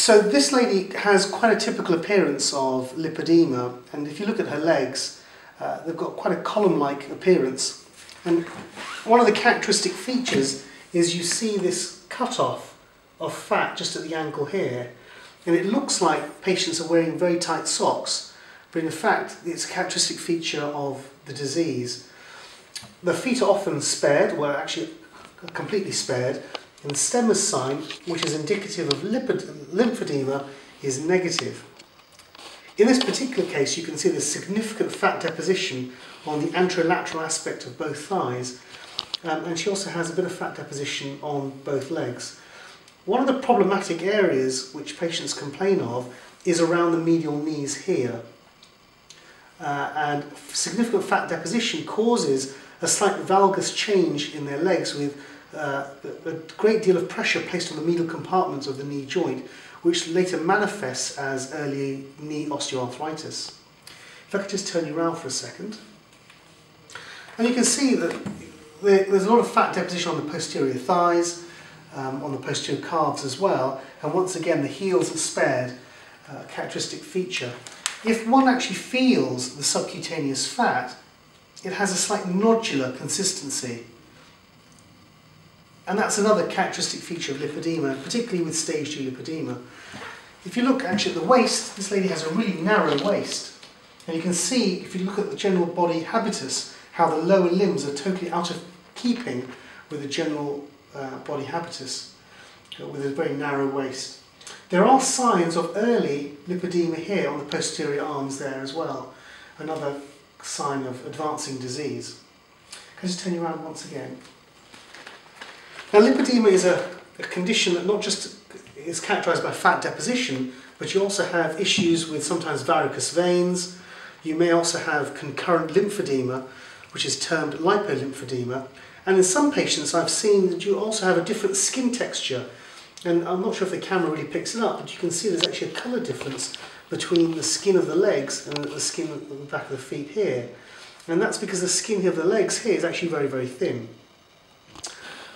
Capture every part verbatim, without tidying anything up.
So this lady has quite a typical appearance of lipoedema, and if you look at her legs, uh, they've got quite a column-like appearance. And one of the characteristic features is you see this cut-off of fat just at the ankle here, and it looks like patients are wearing very tight socks, but in fact it's a characteristic feature of the disease. The feet are often spared, well actually completely spared, and Stemma's sign, which is indicative of lipid lymphedema, is negative. In this particular case you can see there's significant fat deposition on the anterolateral aspect of both thighs, um, and she also has a bit of fat deposition on both legs. One of the problematic areas which patients complain of is around the medial knees here, uh, and significant fat deposition causes a slight valgus change in their legs, with Uh, a great deal of pressure placed on the medial compartments of the knee joint, which later manifests as early knee osteoarthritis. If I could just turn you around for a second, and you can see that there's a lot of fat deposition on the posterior thighs, um, on the posterior calves as well, and once again the heels are spared, uh, characteristic feature. If one actually feels the subcutaneous fat, it has a slight nodular consistency. And that's another characteristic feature of lipoedema, particularly with stage two lipoedema. If you look actually at the waist, this lady has a really narrow waist. And you can see, if you look at the general body habitus, how the lower limbs are totally out of keeping with the general uh, body habitus, with a very narrow waist. There are signs of early lipoedema here on the posterior arms there as well, another sign of advancing disease. Can I just turn you around once again? Now, lipoedema is a, a condition that not just is characterised by fat deposition, but you also have issues with sometimes varicose veins. You may also have concurrent lymphedema, which is termed lipolymphedema. And in some patients, I've seen that you also have a different skin texture. And I'm not sure if the camera really picks it up, but you can see there's actually a colour difference between the skin of the legs and the skin at the back of the feet here. And that's because the skin of the legs here is actually very, very thin.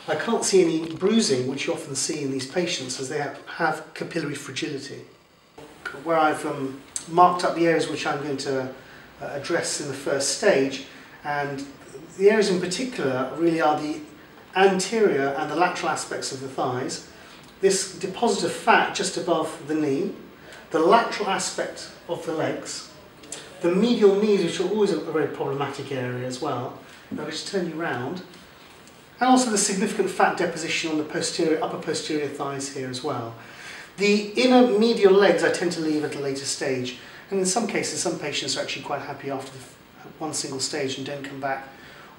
I can't see any bruising, which you often see in these patients, as they have, have capillary fragility. Where I've um, marked up the areas which I'm going to uh, address in the first stage, and the areas in particular really are the anterior and the lateral aspects of the thighs, this deposit of fat just above the knee, the lateral aspect of the legs, the medial knees, which are always a very problematic area as well. Now I'll just turn you round. And also the significant fat deposition on the posterior, upper posterior thighs here as well. The inner medial legs I tend to leave at a later stage, and in some cases some patients are actually quite happy after one single stage and don't come back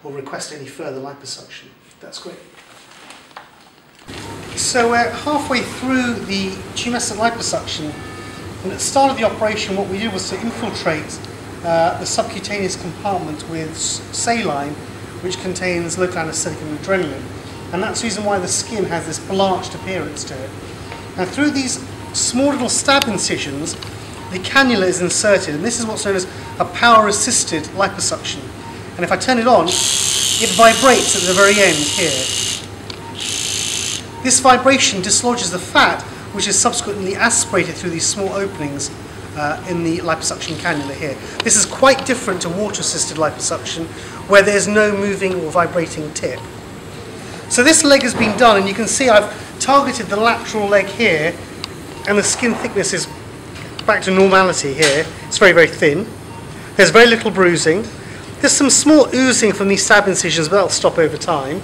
or request any further liposuction. That's great. So we're halfway through the tumescent liposuction, and at the start of the operation what we did was to infiltrate uh, the subcutaneous compartment with saline, which contains local anaesthetic and adrenaline, and that's the reason why the skin has this blanched appearance to it. Now, through these small little stab incisions, the cannula is inserted, and this is what's known as a power-assisted liposuction. And if I turn it on, it vibrates at the very end here. This vibration dislodges the fat, which is subsequently aspirated through these small openings Uh, in the liposuction cannula here. This is quite different to water-assisted liposuction, where there's no moving or vibrating tip. So this leg has been done, and you can see I've targeted the lateral leg here, and the skin thickness is back to normality here. It's very, very thin. There's very little bruising. There's some small oozing from these stab incisions, but that'll stop over time.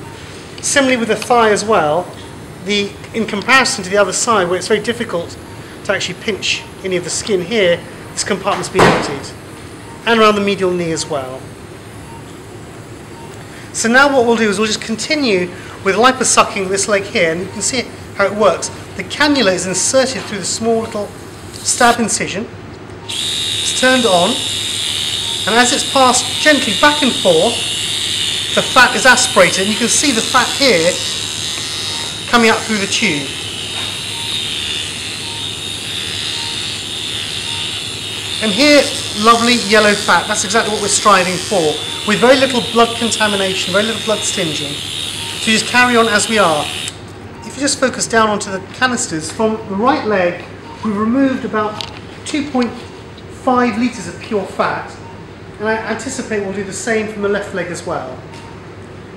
Similarly with the thigh as well, the, in comparison to the other side, where it's very difficult to actually pinch any of the skin here, this compartment's been emptied, and around the medial knee as well. So now what we'll do is we'll just continue with liposucking this leg here, and you can see how it works. The cannula is inserted through the small little stab incision, it's turned on, and as it's passed gently back and forth, the fat is aspirated, and you can see the fat here coming up through the tube. And here, lovely yellow fat, that's exactly what we're striving for, with very little blood contamination, very little blood stinging. So you just carry on as we are. If you just focus down onto the canisters, from the right leg we removed about two point five litres of pure fat, and I anticipate we'll do the same from the left leg as well.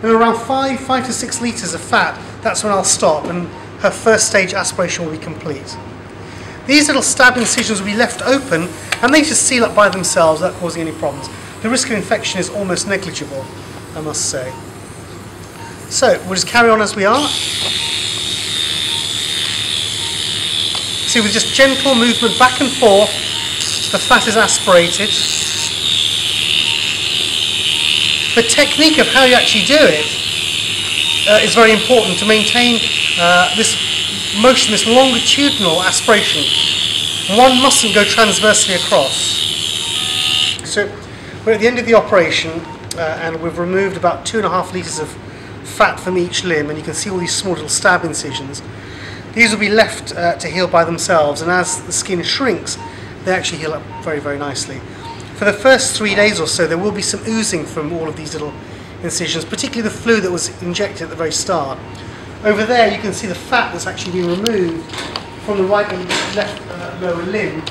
And around five, five to six litres of fat, that's when I'll stop and her first stage aspiration will be complete. These little stab incisions will be left open and they just seal up by themselves without causing any problems. The risk of infection is almost negligible, I must say. So, we'll just carry on as we are. See, with just gentle movement back and forth, the fat is aspirated. The technique of how you actually do it uh, is very important to maintain uh, this motion, this longitudinal aspiration. One mustn't go transversely across. So we're at the end of the operation uh, and we've removed about two and a half litres of fat from each limb, and you can see all these small little stab incisions. These will be left uh, to heal by themselves, and as the skin shrinks they actually heal up very, very nicely. For the first three days or so there will be some oozing from all of these little incisions, particularly the fluid that was injected at the very start. Over there you can see the fat that's actually been removed from the right and left uh, lower limb,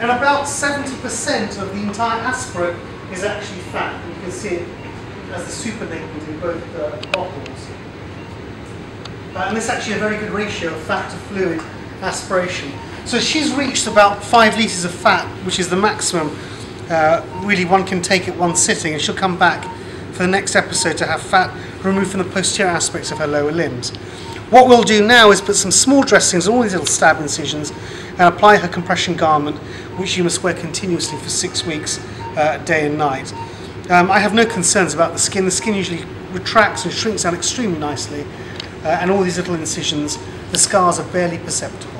and about seventy percent of the entire aspirate is actually fat, and you can see it as the supernatant in both uh, bottles. Uh, and that's actually a very good ratio of fat to fluid aspiration. So she's reached about five litres of fat, which is the maximum uh, really one can take at one sitting, and she'll come back for the next episode to have fat removed from the posterior aspects of her lower limbs. What we'll do now is put some small dressings on all these little stab incisions and apply her compression garment, which she must wear continuously for six weeks, uh, day and night. Um, I have no concerns about the skin. The skin usually retracts and shrinks out extremely nicely. Uh, and all these little incisions, the scars are barely perceptible.